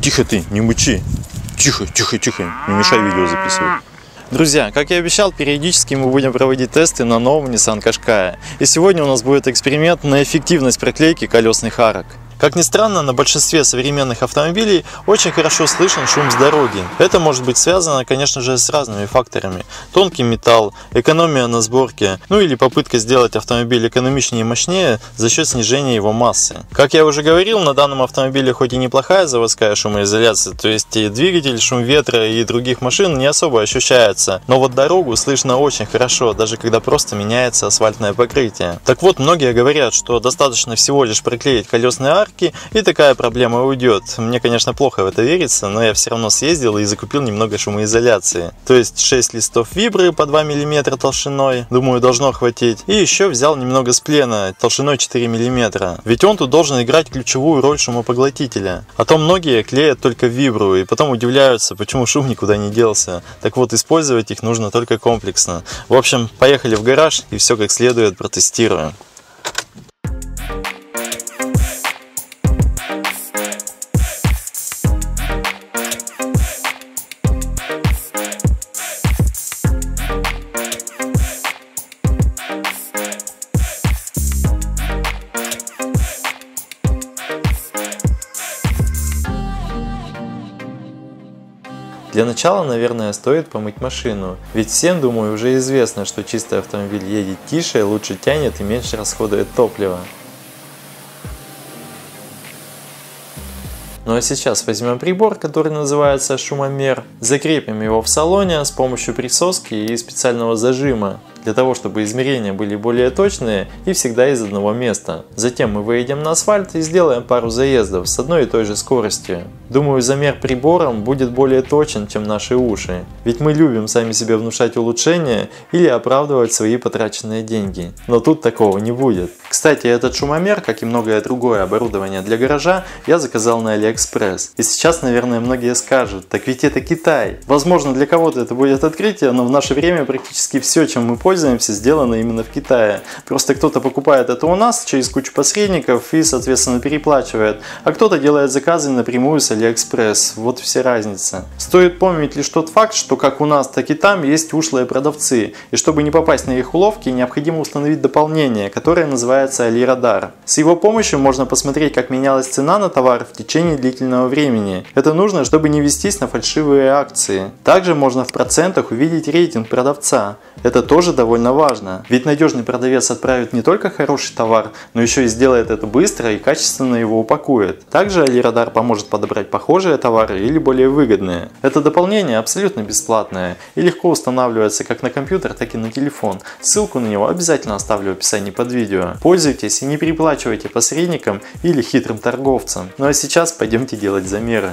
Тихо ты, не мычи. Тихо, тихо, тихо. Не мешай видео записывать. Друзья, как и обещал, периодически мы будем проводить тесты на новом Nissan Qashqai. И сегодня у нас будет эксперимент на эффективность проклейки колесных арок. Как ни странно, на большинстве современных автомобилей очень хорошо слышен шум с дороги. Это может быть связано, конечно же, с разными факторами. Тонкий металл, экономия на сборке, ну или попытка сделать автомобиль экономичнее и мощнее за счет снижения его массы. Как я уже говорил, на данном автомобиле хоть и неплохая заводская шумоизоляция, то есть и двигатель, шум ветра и других машин не особо ощущается, но вот дорогу слышно очень хорошо, даже когда просто меняется асфальтное покрытие. Так вот, многие говорят, что достаточно всего лишь проклеить колесные арки, и такая проблема уйдет. Мне, конечно, плохо в это верится, но я все равно съездил и закупил немного шумоизоляции. То есть 6 листов вибры по 2 мм толщиной, думаю, должно хватить. И еще взял немного сплена толщиной 4 мм. Ведь он тут должен играть ключевую роль шумопоглотителя. А то многие клеят только вибру и потом удивляются, почему шум никуда не делся. Так вот, использовать их нужно только комплексно. В общем, поехали в гараж и все как следует протестируем. Для начала, наверное, стоит помыть машину, ведь всем, думаю, уже известно, что чистый автомобиль едет тише, лучше тянет и меньше расходует топлива. Ну а сейчас возьмем прибор, который называется шумомер, закрепим его в салоне с помощью присоски и специального зажима, для того чтобы измерения были более точные и всегда из одного места. Затем мы выйдем на асфальт и сделаем пару заездов с одной и той же скоростью. Думаю, замер прибором будет более точен, чем наши уши, ведь мы любим сами себе внушать улучшения или оправдывать свои потраченные деньги, но тут такого не будет. Кстати, этот шумомер, как и многое другое оборудование для гаража, я заказал на AliExpress. И сейчас, наверное, многие скажут: так ведь это Китай. Возможно, для кого-то это будет открытие, но в наше время практически все, чем мы пользуемся, сделано именно в Китае. Просто кто-то покупает это у нас через кучу посредников и, соответственно, переплачивает, а кто-то делает заказы напрямую с AliExpress. Вот вся разница. Стоит помнить лишь тот факт, что как у нас, так и там есть ушлые продавцы, и чтобы не попасть на их уловки, необходимо установить дополнение, которое называется Алирадар. С его помощью можно посмотреть, как менялась цена на товар в течение длительного времени. Это нужно, чтобы не вестись на фальшивые акции. Также можно в процентах увидеть рейтинг продавца. Это тоже довольно важно, ведь надежный продавец отправит не только хороший товар, но еще и сделает это быстро и качественно его упакует. Также Алирадар поможет подобрать похожие товары или более выгодные. Это дополнение абсолютно бесплатное и легко устанавливается как на компьютер, так и на телефон. Ссылку на него обязательно оставлю в описании под видео. Пользуйтесь и не переплачивайте посредникам или хитрым торговцам. Ну а сейчас пойдемте делать замеры.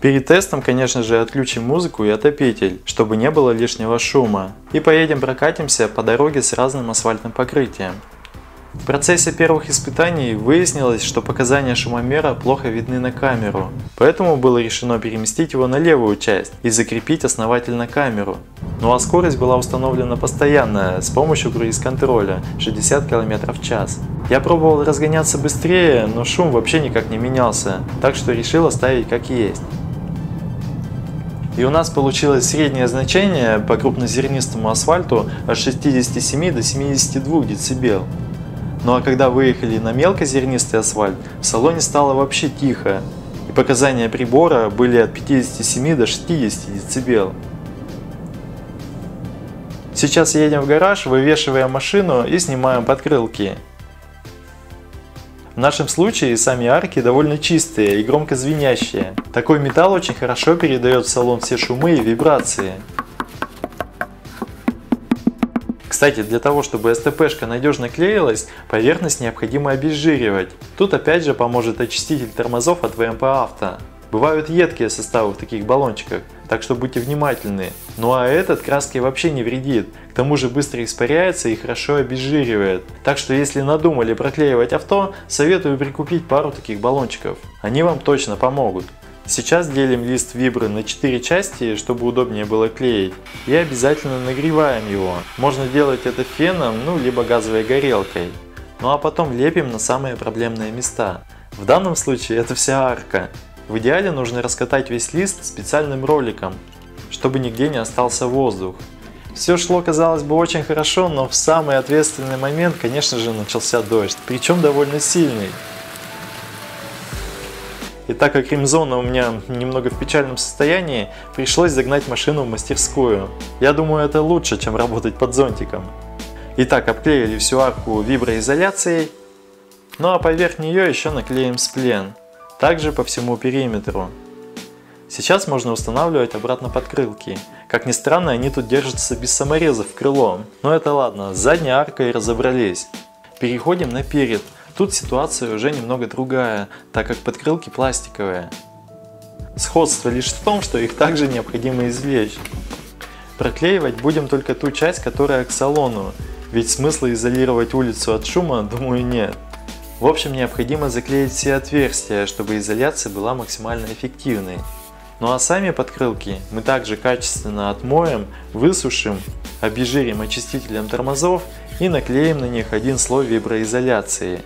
Перед тестом, конечно же, отключим музыку и отопитель, чтобы не было лишнего шума. И поедем прокатимся по дороге с разным асфальтным покрытием. В процессе первых испытаний выяснилось, что показания шумомера плохо видны на камеру, поэтому было решено переместить его на левую часть и закрепить основательно камеру. Ну а скорость была установлена постоянная с помощью круиз-контроля 60 км в час. Я пробовал разгоняться быстрее, но шум вообще никак не менялся, так что решил оставить как есть. И у нас получилось среднее значение по крупнозернистому асфальту от 67 до 72 дБ. Ну а когда выехали на мелкозернистый асфальт, в салоне стало вообще тихо, и показания прибора были от 57 до 60 дБ. Сейчас едем в гараж, вывешиваем машину и снимаем подкрылки. В нашем случае сами арки довольно чистые и громко звенящие. Такой металл очень хорошо передает в салон все шумы и вибрации. Кстати, для того, чтобы СТПшка надежно клеилась, поверхность необходимо обезжиривать. Тут опять же поможет очиститель тормозов от ВМП авто. Бывают едкие составы в таких баллончиках, так что будьте внимательны. Ну а этот краски вообще не вредит, к тому же быстро испаряется и хорошо обезжиривает. Так что если надумали проклеивать авто, советую прикупить пару таких баллончиков, они вам точно помогут. Сейчас делим лист вибры на 4 части, чтобы удобнее было клеить, и обязательно нагреваем его. Можно делать это феном, ну либо газовой горелкой. Ну а потом лепим на самые проблемные места. В данном случае это вся арка. В идеале нужно раскатать весь лист специальным роликом, чтобы нигде не остался воздух. Все шло, казалось бы, очень хорошо, но в самый ответственный момент, конечно же, начался дождь, причем довольно сильный. И так как ремзона у меня немного в печальном состоянии, пришлось загнать машину в мастерскую. Я думаю, это лучше, чем работать под зонтиком. Итак, обклеили всю арку виброизоляцией, ну а поверх нее еще наклеим сплен, также по всему периметру. Сейчас можно устанавливать обратно подкрылки. Как ни странно, они тут держатся без саморезов крылом. Но это ладно, с задней аркой разобрались. Переходим на перед. Тут ситуация уже немного другая, так как подкрылки пластиковые. Сходство лишь в том, что их также необходимо извлечь. Проклеивать будем только ту часть, которая к салону, ведь смысла изолировать улицу от шума, думаю, нет. В общем, необходимо заклеить все отверстия, чтобы изоляция была максимально эффективной. Ну а сами подкрылки мы также качественно отмоем, высушим, обезжирим очистителем тормозов и наклеим на них один слой виброизоляции.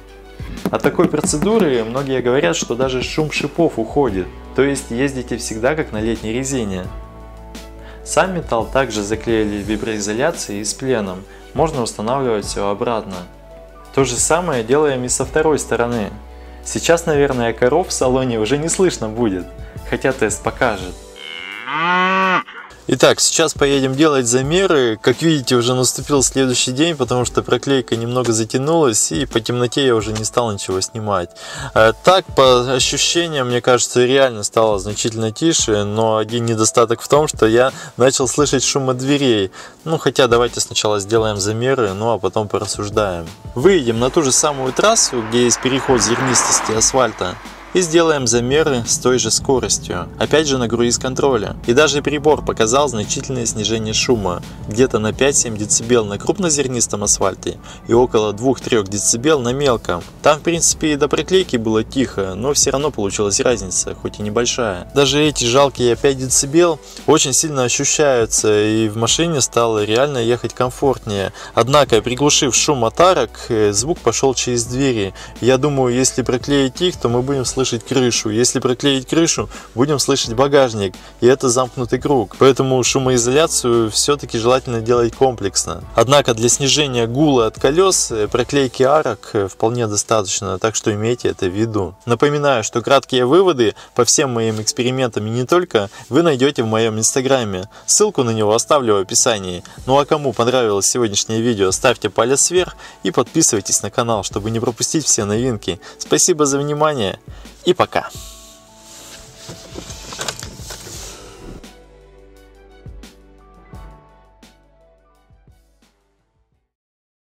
От такой процедуры многие говорят, что даже шум шипов уходит, то есть ездите всегда как на летней резине. Сам металл также заклеили виброизоляцией и с пленом, можно устанавливать все обратно. То же самое делаем и со второй стороны. Сейчас, наверное, коров в салоне уже не слышно будет, хотя тест покажет. Итак, сейчас поедем делать замеры. Как видите, уже наступил следующий день, потому что проклейка немного затянулась, и по темноте я уже не стал ничего снимать. Так, по ощущениям, мне кажется, реально стало значительно тише, но один недостаток в том, что я начал слышать шум от дверей. Ну, хотя давайте сначала сделаем замеры, ну а потом порассуждаем. Выйдем на ту же самую трассу, где есть переход зернистости асфальта, и сделаем замеры с той же скоростью, опять же на круиз-контроле. И даже прибор показал значительное снижение шума, где-то на 5-7 дБ на крупнозернистом асфальте и около 2-3 дБ на мелком. Там в принципе и до проклейки было тихо, но все равно получилась разница, хоть и небольшая. Даже эти жалкие 5 дБ очень сильно ощущаются, и в машине стало реально ехать комфортнее. Однако, приглушив шум от арок, звук пошел через двери. Я думаю, если проклеить их, то мы будем слышать крышу. Если проклеить крышу, будем слышать багажник, и это замкнутый круг. Поэтому шумоизоляцию все-таки желательно делать комплексно. Однако для снижения гула от колес проклейки арок вполне достаточно, так что имейте это в виду. Напоминаю, что краткие выводы по всем моим экспериментам и не только вы найдете в моем инстаграме. Ссылку на него оставлю в описании. Ну а кому понравилось сегодняшнее видео, ставьте палец вверх и подписывайтесь на канал, чтобы не пропустить все новинки. Спасибо за внимание. И пока.